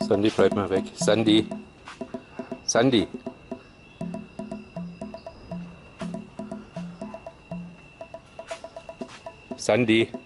Sandy, bleib mal weg. Sandy. Sandy. Sandy.